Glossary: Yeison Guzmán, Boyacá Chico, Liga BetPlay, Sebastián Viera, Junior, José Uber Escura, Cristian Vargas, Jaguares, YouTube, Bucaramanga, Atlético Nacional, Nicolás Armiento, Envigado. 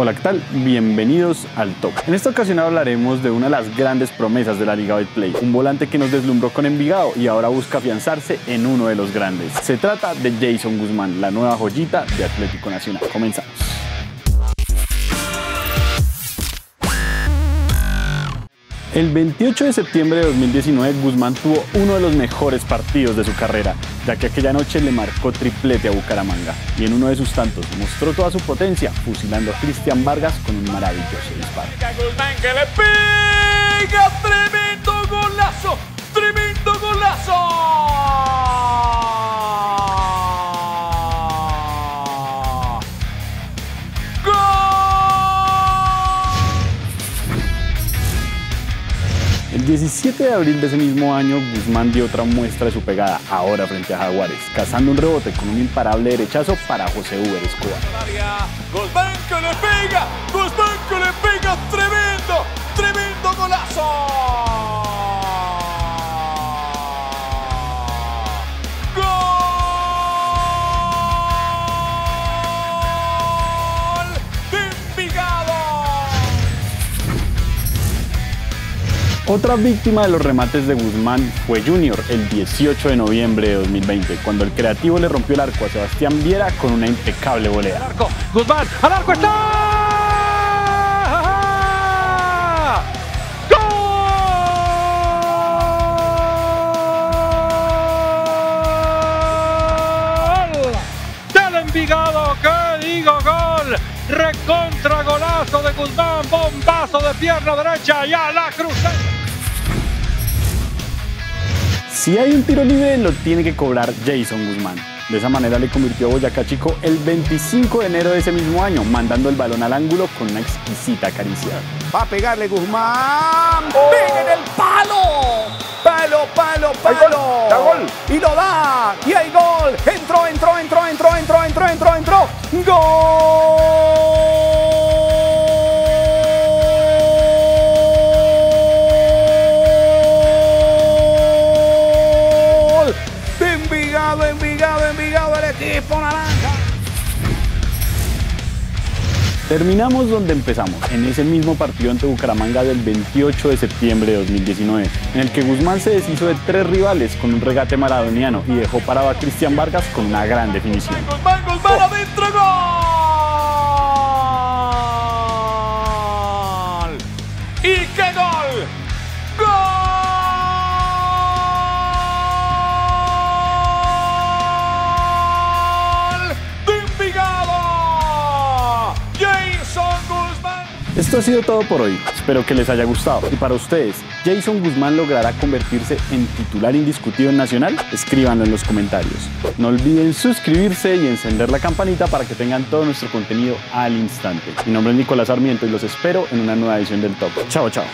Hola, ¿qué tal? Bienvenidos al Top. En esta ocasión hablaremos de una de las grandes promesas de la Liga BetPlay, un volante que nos deslumbró con Envigado y ahora busca afianzarse en uno de los grandes. Se trata de Yeison Guzmán, la nueva joyita de Atlético Nacional. Comenzamos. El 28 de septiembre de 2019, Guzmán tuvo uno de los mejores partidos de su carrera, ya que aquella noche le marcó triplete a Bucaramanga y en uno de sus tantos mostró toda su potencia, fusilando a Cristian Vargas con un maravilloso disparo. Guzmán que le pega, tremendo golazo, tremendo golazo. ¡Gol! El 17 de abril de ese mismo año, Guzmán dio otra muestra de su pegada, ahora frente a Jaguares, cazando un rebote con un imparable derechazo para José Uber Escura. ¡Guzmán que le pega! ¡Guzmán que le pega! ¡Tremendo! ¡Tremendo golazo! ¡Gol de Envigado! Otra víctima de los remates de Guzmán fue Junior el 18 de noviembre de 2020, cuando el creativo le rompió el arco a Sebastián Viera con una impecable volea. ¡Al arco! ¡Guzmán! ¡Al arco está! Recontra golazo de Guzmán, bombazo de pierna derecha y a la cruzada. Si hay un tiro libre, lo tiene que cobrar Yeison Guzmán. De esa manera le convirtió a Boyacá Chico el 25 de enero de ese mismo año, mandando el balón al ángulo con una exquisita caricia. Va a pegarle Guzmán. ¡Oh! ¡Pega en el palo! ¡Palo, palo, palo! ¡Da gol! ¡Y lo da! ¡Y hay gol! ¡Entró, entró, entró, entró, entró, entró, entró, entró! ¡Gol! Terminamos donde empezamos, en ese mismo partido ante Bucaramanga del 28 de septiembre de 2019, en el que Guzmán se deshizo de tres rivales con un regate maradoniano y dejó parado a Cristian Vargas con una gran definición. ¡Guzmán, Guzmán, adentro, gol! ¡Y qué gol! ¡Gol! Esto ha sido todo por hoy, espero que les haya gustado. Y para ustedes, ¿Yeison Guzmán logrará convertirse en titular indiscutido en Nacional? Escríbanlo en los comentarios. No olviden suscribirse y encender la campanita para que tengan todo nuestro contenido al instante. Mi nombre es Nicolás Armiento y los espero en una nueva edición del Top. Chao, chao.